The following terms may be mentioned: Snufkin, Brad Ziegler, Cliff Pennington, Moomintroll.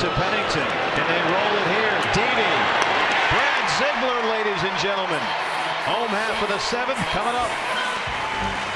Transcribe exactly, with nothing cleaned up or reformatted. to Pennington, and they roll it here. Dede, Brad Ziegler, ladies and gentlemen. Home half of the seventh coming up.